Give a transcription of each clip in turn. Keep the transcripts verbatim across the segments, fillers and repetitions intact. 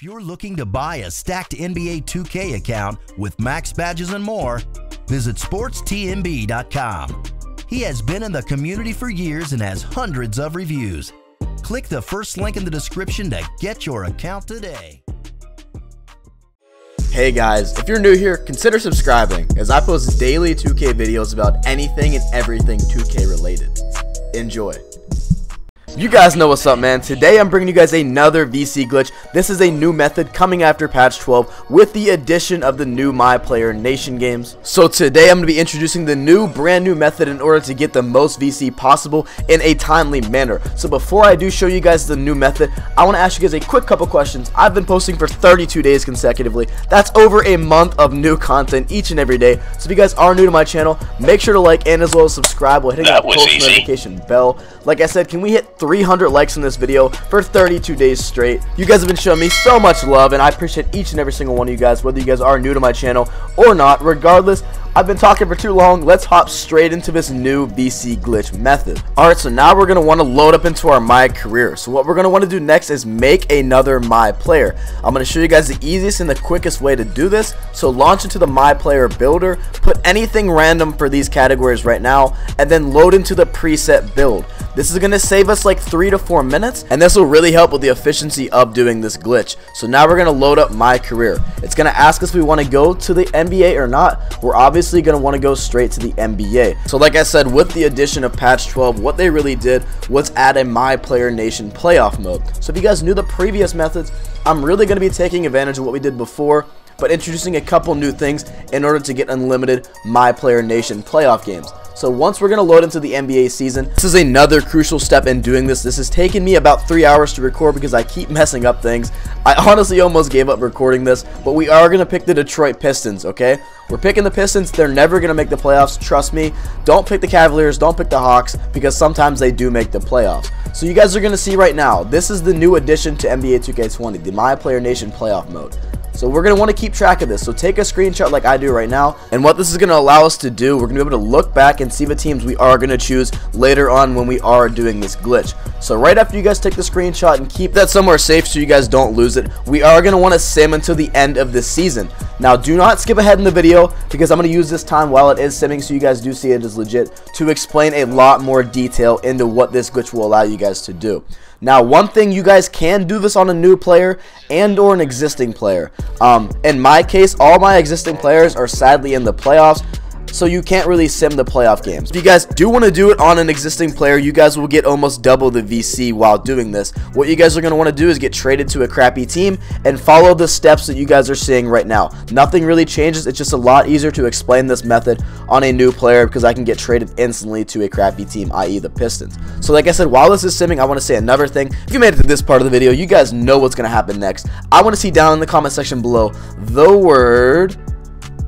If you're looking to buy a stacked N B A two K account with max badges and more, visit sports T N B dot com. He has been in the community for years and has hundreds of reviews. Click the first link in the description to get your account today. Hey guys, if you're new here, consider subscribing as I post daily two K videos about anything and everything two K related. Enjoy. You guys know what's up, man. Today I'm bringing you guys another V C glitch. This is a new method coming after patch twelve with the addition of the new My Player Nation games. So today I'm going to be introducing the new brand new method in order to get the most V C possible in a timely manner. So before I do show you guys the new method, I want to ask you guys a quick couple questions. I've been posting for thirty-two days consecutively. That's over a month of new content each and every day. So if you guys are new to my channel, make sure to like and as well as subscribe while hitting that post notification bell. Like I said, can we hit three hundred likes in this video for thirty-two days straight? You guys have been showing me so much love, and I appreciate each and every single one of you guys, whether you guys are new to my channel or not. Regardless, I've been talking for too long. Let's hop straight into this new V C glitch method. Alright, so now we're going to want to load up into our My Career. So what we're going to want to do next is make another My Player. I'm going to show you guys the easiest and the quickest way to do this. So launch into the My Player builder, put anything random for these categories right now, and then load into the preset build. This is going to save us like three to four minutes, and this will really help with the efficiency of doing this glitch. So now we're going to load up My Career. It's going to ask us if we want to go to the N B A or not. We're obviously going to want to go straight to the N B A. So like I said, with the addition of patch twelve, what they really did was add a My Player Nation playoff mode. So if you guys knew the previous methods, I'm really going to be taking advantage of what we did before, but introducing a couple new things in order to get unlimited My Player Nation playoff games. So once we're going to load into the N B A season, this is another crucial step in doing this. This has taken me about three hours to record because I keep messing up things. I honestly almost gave up recording this, but we are going to pick the Detroit Pistons, okay? We're picking the Pistons. They're never going to make the playoffs, trust me. Don't pick the Cavaliers, don't pick the Hawks, because sometimes they do make the playoffs. So you guys are going to see right now, this is the new addition to N B A two K twenty, the My Player Nation playoff mode. So we're going to want to keep track of this. So take a screenshot like I do right now. And what this is going to allow us to do, we're going to be able to look back and see the teams we are going to choose later on when we are doing this glitch. So right after you guys take the screenshot and keep that somewhere safe so you guys don't lose it, we are going to want to sim until the end of this season. Now do not skip ahead in the video because I'm going to use this time while it is simming so you guys do see it is legit to explain a lot more detail into what this glitch will allow you guys to do. Now one thing, you guys can do this on a new player and or an existing player. Um, in my case, all my existing players are sadly in the playoffs, so you can't really sim the playoff games. If you guys do want to do it on an existing player, you guys will get almost double the V C while doing this. What you guys are going to want to do is get traded to a crappy team and follow the steps that you guys are seeing right now. Nothing really changes. It's just a lot easier to explain this method on a new player because I can get traded instantly to a crappy team, i e the Pistons. So like I said, while this is simming, I want to say another thing. If you made it to this part of the video, you guys know what's going to happen next. I want to see down in the comment section below the word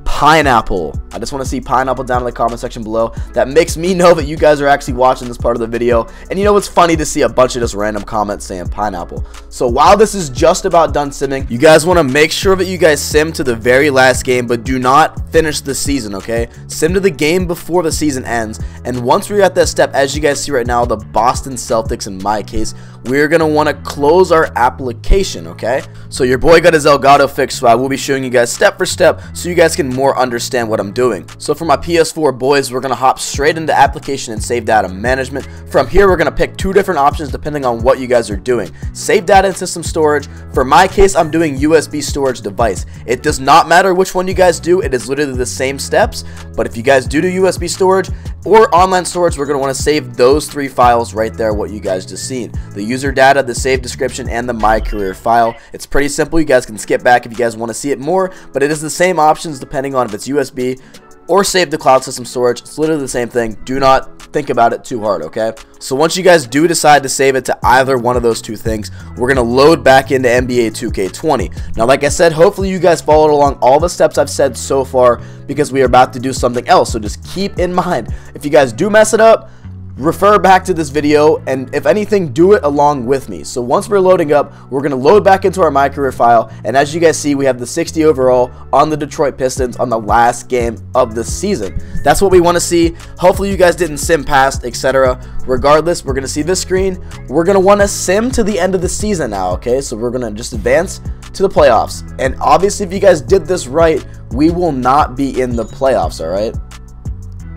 pineapple. I just want to see pineapple down in the comment section below. That makes me know that you guys are actually watching this part of the video. And you know, it's funny to see a bunch of just random comments saying pineapple. So while this is just about done simming, you guys want to make sure that you guys sim to the very last game, but do not finish the season, okay? Sim to the game before the season ends. And once we're at that step, as you guys see right now, the Boston Celtics in my case, we're going to want to close our application, okay? So your boy got his Elgato fixed, so I will be showing you guys step for step so you guys can more understand what I'm doing. So for my P S four boys, we're gonna hop straight into application and save data management. From here, we're gonna pick two different options depending on what you guys are doing. Save data and system storage. For my case, I'm doing U S B storage device. It does not matter which one you guys do, it is literally the same steps. But if you guys do do U S B storage or online storage, we're gonna want to save those three files right there, what you guys just seen: the user data, the save description, and the My Career file. It's pretty simple. You guys can skip back if you guys want to see it more, but it is the same options depending on if it's U S B or save the cloud system storage. It's literally the same thing. Do not think about it too hard, okay? So once you guys do decide to save it to either one of those two things, we're going to load back into N B A two K twenty. Now, like I said, hopefully you guys followed along all the steps I've said so far because we are about to do something else. So just keep in mind, if you guys do mess it up, refer back to this video, and if anything, do it along with me. So once we're loading up, we're going to load back into our My Career file, and as you guys see, we have the sixty overall on the Detroit Pistons on the last game of the season. That's what we want to see. Hopefully you guys didn't sim past, etc. Regardless, we're going to see this screen. We're going to want to sim to the end of the season now, okay? So we're going to just advance to the playoffs. And obviously, if you guys did this right, we will not be in the playoffs, all right?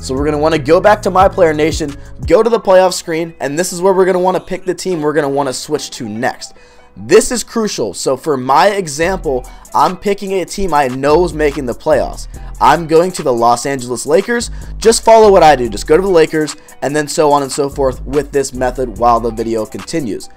So we're going to want to go back to My Player Nation, go to the playoff screen, and this is where we're going to want to pick the team we're going to want to switch to next. This is crucial. So for my example, I'm picking a team I know is making the playoffs. I'm going to the Los Angeles Lakers. Just follow what I do. Just go to the Lakers and then so on and so forth with this method while the video continues.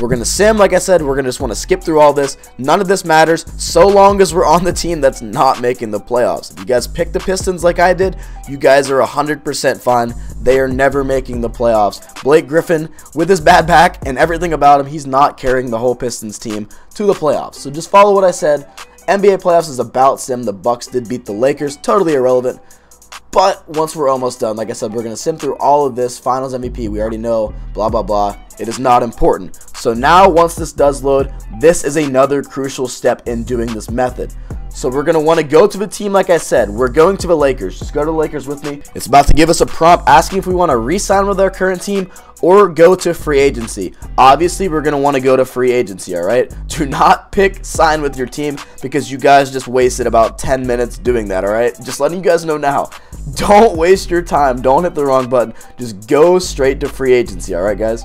We're going to sim, like I said, we're going to just want to skip through all this. None of this matters so long as we're on the team that's not making the playoffs. If you guys pick the Pistons like I did, you guys are one hundred percent fine. They are never making the playoffs. Blake Griffin, with his bad back and everything about him, he's not carrying the whole Pistons team to the playoffs. So just follow what I said. N B A playoffs is about sim. The Bucks did beat the Lakers, totally irrelevant. But once we're almost done, like I said, we're going to sim through all of this. Finals M V P, we already know, blah, blah, blah. It is not important. So now once this does load, this is another crucial step in doing this method. So we're going to want to go to the team like I said. We're going to the Lakers. Just go to the Lakers with me. It's about to give us a prompt asking if we want to re-sign with our current team or go to free agency. Obviously, we're going to want to go to free agency, all right? Do not pick sign with your team because you guys just wasted about ten minutes doing that, all right? Just letting you guys know now. Don't waste your time. Don't hit the wrong button. Just go straight to free agency, all right, guys?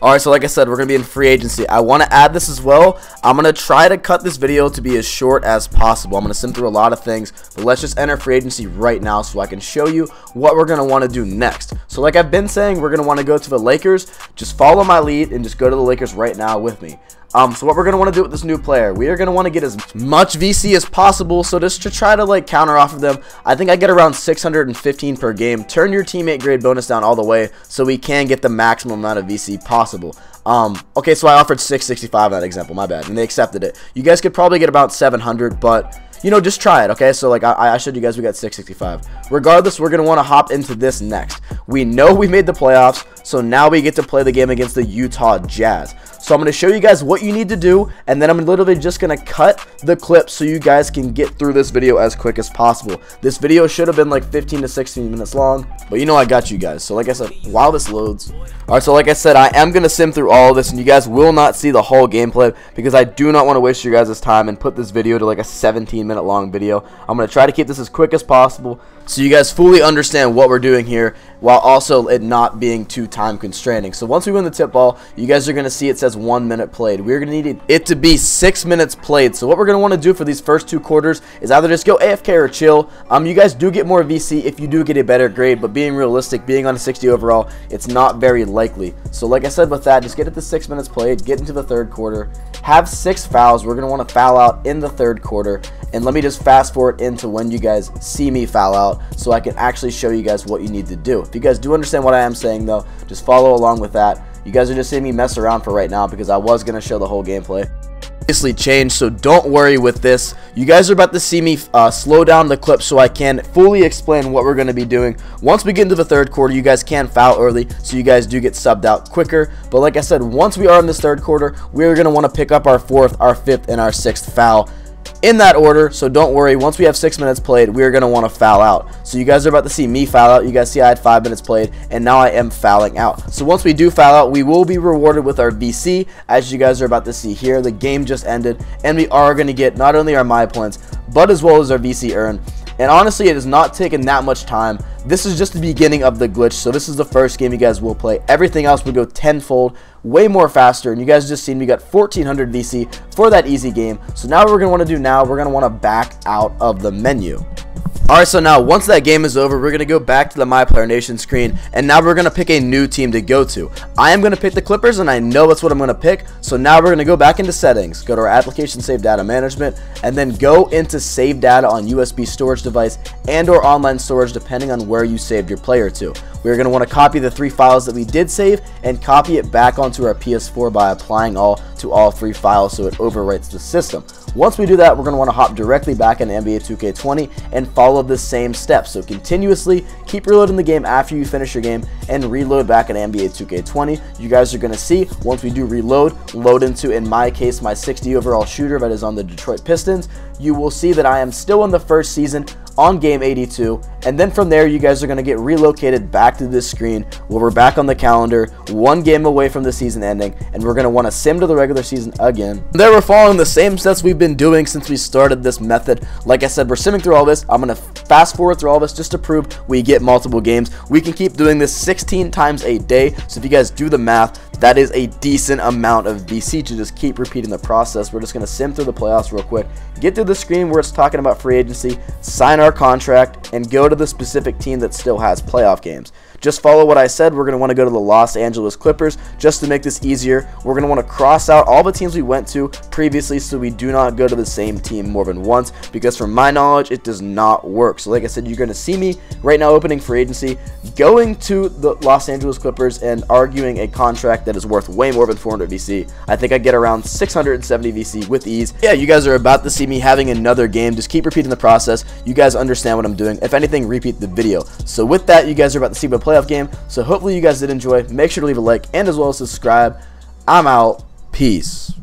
Alright, so like I said, we're going to be in free agency. I want to add this as well. I'm going to try to cut this video to be as short as possible. I'm going to sim through a lot of things, but let's just enter free agency right now so I can show you what we're going to want to do next. So like I've been saying, we're going to want to go to the Lakers. Just follow my lead and just go to the Lakers right now with me. Um, so what we're going to want to do with this new player, we are going to want to get as much V C as possible. So just to try to like counter off of them, I think I get around six hundred fifteen per game. Turn your teammate grade bonus down all the way so we can get the maximum amount of V C possible. Um, okay, so I offered six sixty-five in that example, my bad, and they accepted it. You guys could probably get about seven hundred, but you know, just try it, okay? So like I, I showed you guys, we got six sixty-five. Regardless, we're going to want to hop into this next. We know we made the playoffs, so now we get to play the game against the Utah Jazz. So I'm going to show you guys what you need to do, and then I'm literally just going to cut the clip so you guys can get through this video as quick as possible. This video should have been like fifteen to sixteen minutes long, but you know I got you guys. So like I said, while this loads. Alright, so like I said, I am going to sim through all of this, and you guys will not see the whole gameplay because I do not want to waste your guys' time and put this video to like a seventeen minute long video. I'm going to try to keep this as quick as possible so you guys fully understand what we're doing here while also it not being too time constraining. So once we win the tip ball, you guys are going to see it says one minute played. We're going to need it to be six minutes played. So what we're going to want to do for these first two quarters is either just go A F K or chill. Um, you guys do get more V C if you do get a better grade, but being realistic, being on a sixty overall, it's not very likely. So like I said with that, just get it to six minutes played, get into the third quarter, have six fouls. We're going to want to foul out in the third quarter, and let me just fast forward into when you guys see me foul out so I can actually show you guys what you need to do. If you guys do understand what I am saying though, just follow along with that. You guys are just seeing me mess around for right now because I was going to show the whole gameplay. Obviously changed, so don't worry with this. You guys are about to see me uh, slow down the clip so I can fully explain what we're going to be doing. Once we get into the third quarter, you guys can foul early, so you guys do get subbed out quicker. But like I said, once we are in this third quarter, we're going to want to pick up our fourth, our fifth, and our sixth foul in that order. So don't worry, once we have six minutes played, we're going to want to foul out. So you guys are about to see me foul out. You guys see I had five minutes played, and now I am fouling out. So once we do foul out, we will be rewarded with our V C, as you guys are about to see here. The game just ended, and we are going to get not only our my points, but as well as our V C earned. And honestly, it has not taken that much time. This is just the beginning of the glitch, so this is the first game you guys will play. Everything else will go tenfold, way more faster, and you guys just seen we got fourteen hundred V C for that easy game. So now what we're going to want to do now, we're going to want to back out of the menu. Alright, so now once that game is over, we're going to go back to the My Player Nation screen, and now we're going to pick a new team to go to. I am going to pick the Clippers, and I know that's what I'm going to pick, so now we're going to go back into settings, go to our application save data management, and then go into save data on U S B storage device and or online storage depending on where you saved your player to. We're going to want to copy the three files that we did save and copy it back onto our P S four by applying all to all three files so it overwrites the system. Once we do that, we're going to want to hop directly back into N B A two K twenty and follow the same steps. So continuously keep reloading the game after you finish your game and reload back in N B A two K twenty. You guys are going to see once we do reload, load into, in my case, my sixty overall shooter that is on the Detroit Pistons. You will see that I am still in the first season on game eighty-two, and then from there you guys are going to get relocated back to this screen where we're back on the calendar, one game away from the season ending, and we're going to want to sim to the regular season again. And there we're following the same steps we've been doing since we started this method. Like I said, we're simming through all this. I'm going to fast forward through all this just to prove we get multiple games. We can keep doing this sixteen times a day, so if you guys do the math, that is a decent amount of V C to just keep repeating the process. We're just going to sim through the playoffs real quick, get to the screen where it's talking about free agency, sign our contract, and go to the specific team that still has playoff games. Just follow what I said. We're going to want to go to the Los Angeles Clippers just to make this easier. We're going to want to cross out all the teams we went to previously so we do not go to the same team more than once, because from my knowledge, it does not work. So like I said, you're going to see me right now opening free agency, going to the Los Angeles Clippers and arguing a contract that is worth way more than four hundred V C. I think I get around six hundred seventy V C with ease. Yeah, you guys are about to see me having another game. Just keep repeating the process. You guys understand what I'm doing. If anything, repeat the video. So with that, you guys are about to see what playoff game. So hopefully you guys did enjoy. Make sure to leave a like and as well as subscribe. I'm out. Peace.